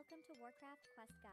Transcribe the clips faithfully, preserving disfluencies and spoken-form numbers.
Welcome to Warcraft Quest Guide.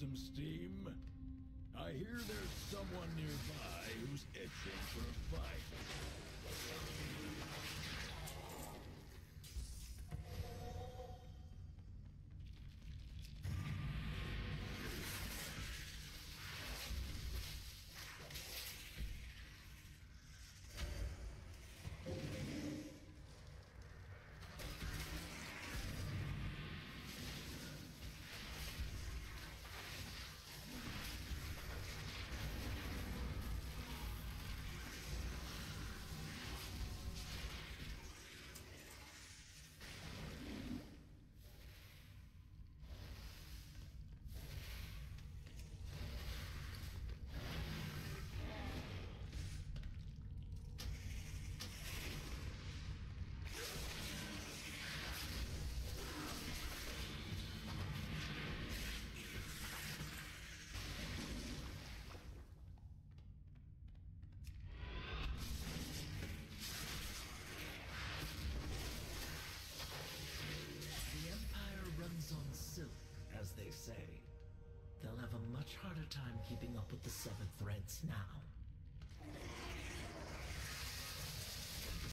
Some steam? I hear there's someone nearby who's itching for a fight. As they say, they'll have a much harder time keeping up with the seven threads now.